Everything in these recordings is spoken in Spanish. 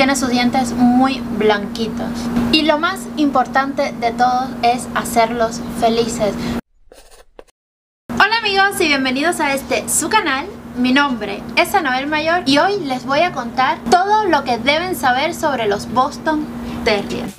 tiene sus dientes muy blanquitos. Y lo más importante de todo es hacerlos felices. Hola amigos y bienvenidos a este su canal. Mi nombre es Anabel Mayor y hoy les voy a contar todo lo que deben saber sobre los Boston Terriers.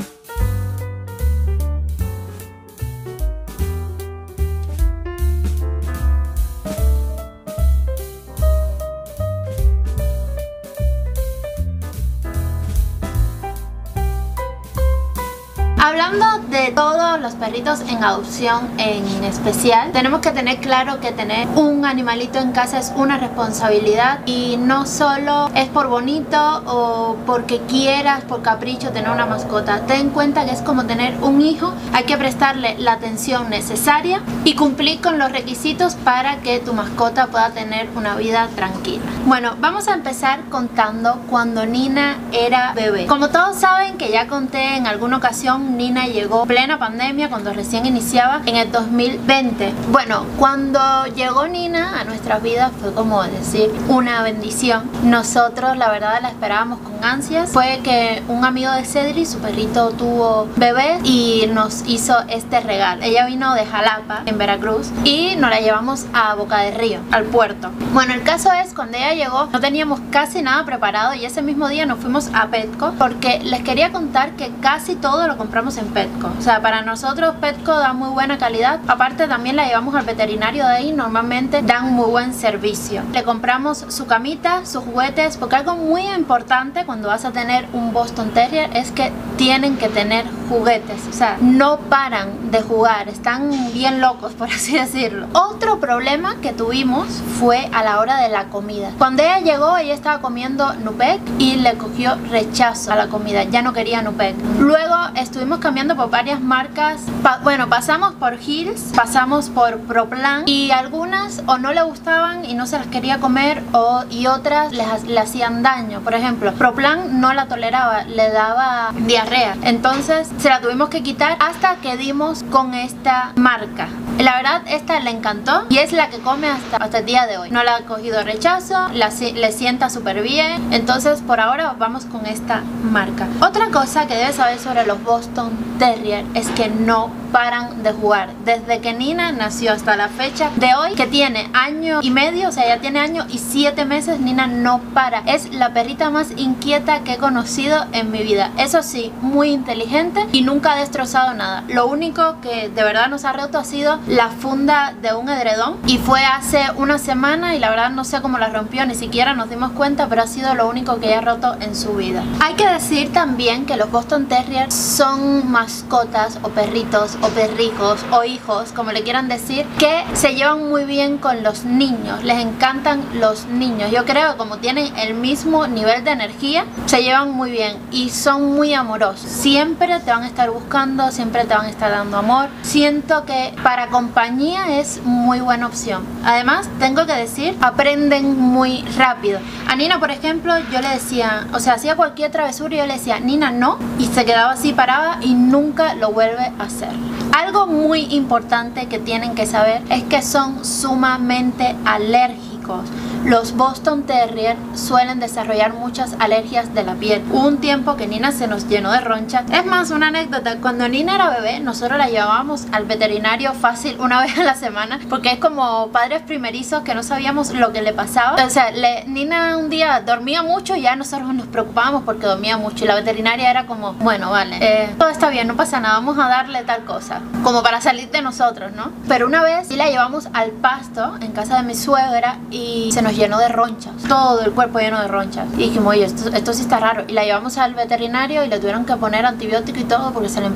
Hablando de todos los perritos en adopción en especial, tenemos que tener claro que tener un animalito en casa es una responsabilidad y no solo es por bonito o porque quieras, por capricho, tener una mascota. Ten en cuenta que es como tener un hijo, hay que prestarle la atención necesaria y cumplir con los requisitos para que tu mascota pueda tener una vida tranquila. Bueno, vamos a empezar contando cuando Nina era bebé. Como todos saben que ya conté en alguna ocasión, Nina llegó en plena pandemia cuando recién iniciaba en el 2020. Bueno, cuando llegó Nina a nuestras vidas fue como decir una bendición. Nosotros la verdad la esperábamos con ansias. Fue que un amigo de Cedric, su perrito tuvo bebé y nos hizo este regalo. Ella vino de Jalapa, en Veracruz, y nos la llevamos a Boca del Río, al puerto. Bueno, el caso es, cuando ella llegó no teníamos casi nada preparado y ese mismo día nos fuimos a Petco porque les quería contar que casi todo lo compramos en Petco. O sea, para nosotros Petco da muy buena calidad. Aparte también la llevamos al veterinario de ahí. Normalmente dan muy buen servicio. Le compramos su camita, sus juguetes, porque algo muy importante cuando vas a tener un Boston Terrier es que tienen que tener juguetes. O sea, no paran de jugar. Están bien locos, por así decirlo. Otro problema que tuvimos fue a la hora de la comida. Cuando ella llegó, ella estaba comiendo Nupec y le cogió rechazo a la comida. Ya no quería Nupec. Luego estuvimos cambiando por varias marcas, bueno, pasamos por Heels, pasamos por Proplan y algunas o no le gustaban y no se las quería comer y otras le hacían daño. Por ejemplo, Proplan no la toleraba, le daba diarrea, entonces se la tuvimos que quitar hasta que dimos con esta marca. La verdad esta le encantó y es la que come hasta el día de hoy. No la ha cogido rechazo, le sienta súper bien, entonces por ahora vamos con esta marca. Otra cosa que debes saber sobre los Boston Terrier es que no paran de jugar. Desde que Nina nació hasta la fecha de hoy, que tiene año y medio, o sea ya tiene año y 7 meses, Nina no para. Es la perrita más inquieta que he conocido en mi vida. Eso sí, muy inteligente y nunca ha destrozado nada. Lo único que de verdad nos ha roto ha sido la funda de un edredón y fue hace una semana y la verdad no sé cómo la rompió, ni siquiera nos dimos cuenta, pero ha sido lo único que ella ha roto en su vida. Hay que decir también que los Boston Terriers son mascotas o perritos o perricos o hijos, como le quieran decir, que se llevan muy bien con los niños, les encantan los niños. Yo creo que como tienen el mismo nivel de energía, se llevan muy bien y son muy amorosos. Siempre te van a estar buscando, siempre te van a estar dando amor. Siento que para compañía es muy buena opción. Además, tengo que decir, aprenden muy rápido. A Nina, por ejemplo, yo le decía, o sea, hacía cualquier travesura y yo le decía, Nina, no, y se quedaba así parada y nunca lo vuelve a hacer. Algo muy importante que tienen que saber es que son sumamente alérgicos. Los Boston Terrier suelen desarrollar muchas alergias de la piel. Hubo un tiempo que Nina se nos llenó de ronchas. Es más, una anécdota, cuando Nina era bebé nosotros la llevábamos al veterinario fácil una vez a la semana, porque es como padres primerizos que no sabíamos lo que le pasaba. O sea, Nina un día dormía mucho y ya nosotros nos preocupábamos porque dormía mucho y la veterinaria era como, bueno, vale, todo está bien, no pasa nada, vamos a darle tal cosa, como para salir de nosotros, ¿no? Pero una vez sí la llevamos al pasto en casa de mi suegra y se nos llenó de ronchas, todo el cuerpo lleno de ronchas, y dijimos, oye, esto sí está raro, y la llevamos al veterinario y le tuvieron que poner antibiótico y todo porque se le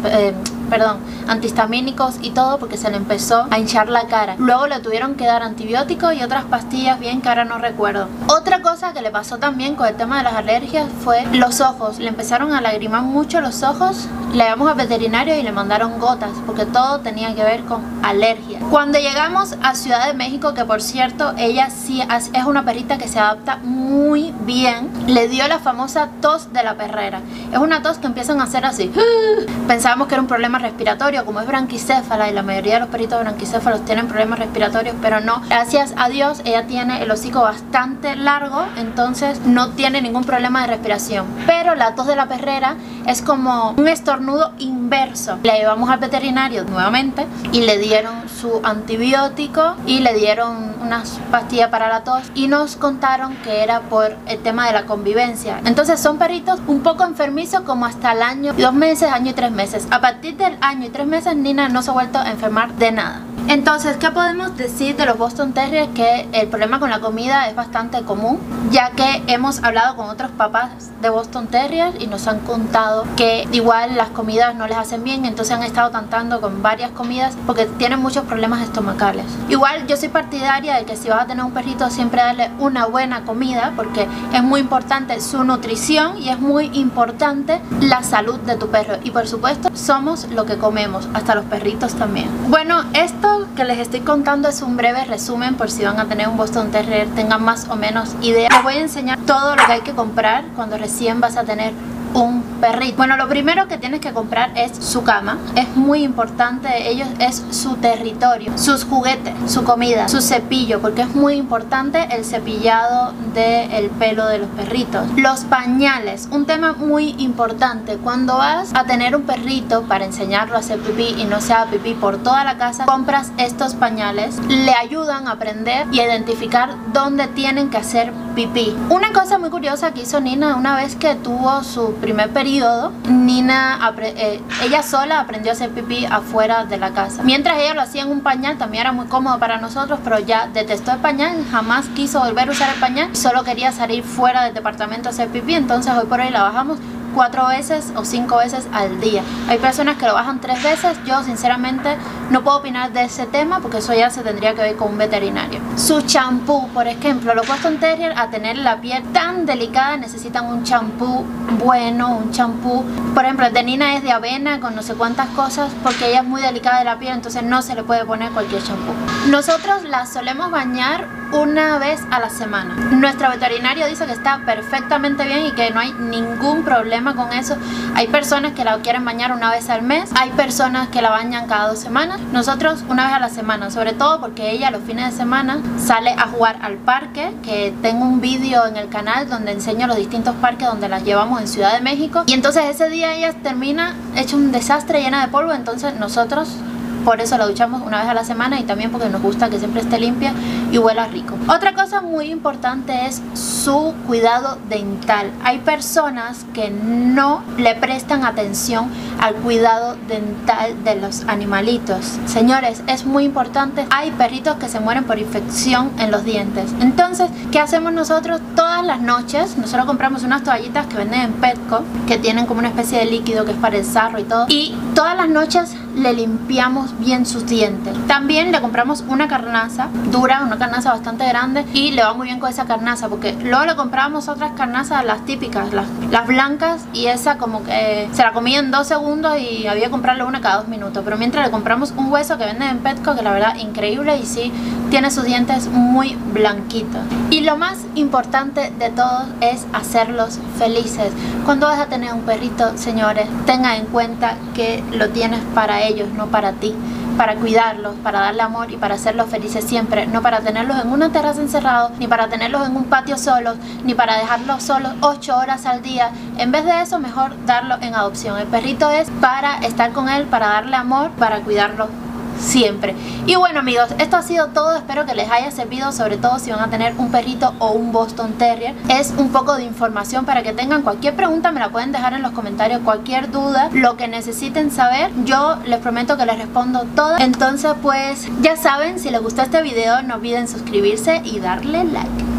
antihistamínicos y todo porque se le empezó a hinchar la cara. Luego le tuvieron que dar antibióticos y otras pastillas bien que ahora no recuerdo. Otra cosa que le pasó también con el tema de las alergias fue los ojos, le empezaron a lagrimar mucho los ojos. Le llevamos al veterinario y le mandaron gotas porque todo tenía que ver con alergia. Cuando llegamos a Ciudad de México, que por cierto ella sí es una perrita que se adapta muy bien, le dio la famosa tos de la perrera. Es una tos que empiezan a hacer así. Pensábamos que era un problema respiratorios, como es branquicéfala, y la mayoría de los perritos branquicéfalos tienen problemas respiratorios, pero no, gracias a Dios ella tiene el hocico bastante largo, entonces no tiene ningún problema de respiración. Pero la tos de la perrera es como un estornudo inverso. La llevamos al veterinario nuevamente y le dieron su antibiótico y le dieron unas pastillas para la tos y nos contaron que era por el tema de la convivencia. Entonces son perritos un poco enfermizos como hasta el año, 2 meses, año y 3 meses. A partir del año y 3 meses Nina no se ha vuelto a enfermar de nada. Entonces, ¿qué podemos decir de los Boston Terriers? Que el problema con la comida es bastante común, ya que hemos hablado con otros papás de Boston Terriers y nos han contado que igual las comidas no les hacen bien, entonces han estado tratando con varias comidas porque tienen muchos problemas estomacales. Igual yo soy partidaria de que si vas a tener un perrito siempre darle una buena comida, porque es muy importante su nutrición y es muy importante la salud de tu perro, y por supuesto somos lo que comemos, hasta los perritos también. Bueno, esto que les estoy contando es un breve resumen por si van a tener un Boston Terrier, tengan más o menos idea. Les voy a enseñar todo lo que hay que comprar cuando recién vas a tener un perrito. Bueno, lo primero que tienes que comprar es su cama. Es muy importante de ellos, es su territorio, sus juguetes, su comida, su cepillo, porque es muy importante el cepillado del pelo de los perritos. Los pañales, un tema muy importante. Cuando vas a tener un perrito para enseñarlo a hacer pipí y no sea pipí por toda la casa, compras estos pañales. Le ayudan a aprender y a identificar dónde tienen que hacer pipí. Una cosa muy curiosa que hizo Nina una vez que tuvo su primer periodo, Nina ella sola aprendió a hacer pipí afuera de la casa. Mientras ella lo hacía en un pañal, también era muy cómodo para nosotros, pero ya detestó el pañal, jamás quiso volver a usar el pañal, solo quería salir fuera del departamento a hacer pipí. Entonces hoy por hoy la bajamos 4 veces o 5 veces al día. Hay personas que lo bajan 3 veces. Yo sinceramente no puedo opinar de ese tema porque eso ya se tendría que ver con un veterinario. Su champú, por ejemplo, los Boston Terrier, a tener la piel tan delicada, necesitan un champú bueno, un champú, por ejemplo el de Nina es de avena con no sé cuántas cosas porque ella es muy delicada de la piel, entonces no se le puede poner cualquier champú. Nosotros la solemos bañar una vez a la semana. Nuestro veterinario dice que está perfectamente bien y que no hay ningún problema con eso. Hay personas que la quieren bañar una vez al mes, hay personas que la bañan cada 2 semanas. Nosotros una vez a la semana, sobre todo porque ella los fines de semana sale a jugar al parque, que tengo un vídeo en el canal donde enseño los distintos parques donde las llevamos en Ciudad de México, y entonces ese día ella termina hecha un desastre, llena de polvo. Entonces nosotros por eso la duchamos una vez a la semana y también porque nos gusta que siempre esté limpia y huela rico. Otra cosa muy importante es su cuidado dental. Hay personas que no le prestan atención al cuidado dental de los animalitos. Señores, es muy importante. Hay perritos que se mueren por infección en los dientes. Entonces, ¿qué hacemos nosotros? Todas las noches nosotros compramos unas toallitas que venden en Petco, que tienen como una especie de líquido que es para el sarro y todo, y todas las noches le limpiamos bien sus dientes. También le compramos una carnaza dura, una carnaza bastante grande, y le va muy bien con esa carnaza, porque luego le comprábamos otras carnazas, las típicas, las blancas, y esa como que se la comía en 2 segundos y había que comprarle una cada 2 minutos. Pero mientras le compramos un hueso que venden en Petco, que la verdad increíble, y sí tiene sus dientes muy blanquitos. Y lo más importante de todo es hacerlos felices. Cuando vas a tener un perrito, señores, tenga en cuenta que lo tienes para ellos, no para ti, para cuidarlos, para darle amor y para hacerlos felices siempre, no para tenerlos en una terraza encerrados, ni para tenerlos en un patio solos, ni para dejarlos solos 8 horas al día. En vez de eso, mejor darlo en adopción. El perrito es para estar con él, para darle amor, para cuidarlo siempre. Y bueno amigos, esto ha sido todo, espero que les haya servido, sobre todo si van a tener un perrito o un Boston Terrier. Es un poco de información para que tengan. Cualquier pregunta me la pueden dejar en los comentarios, cualquier duda, lo que necesiten saber, yo les prometo que les respondo todo. Entonces pues ya saben, si les gustó este video no olviden suscribirse y darle like.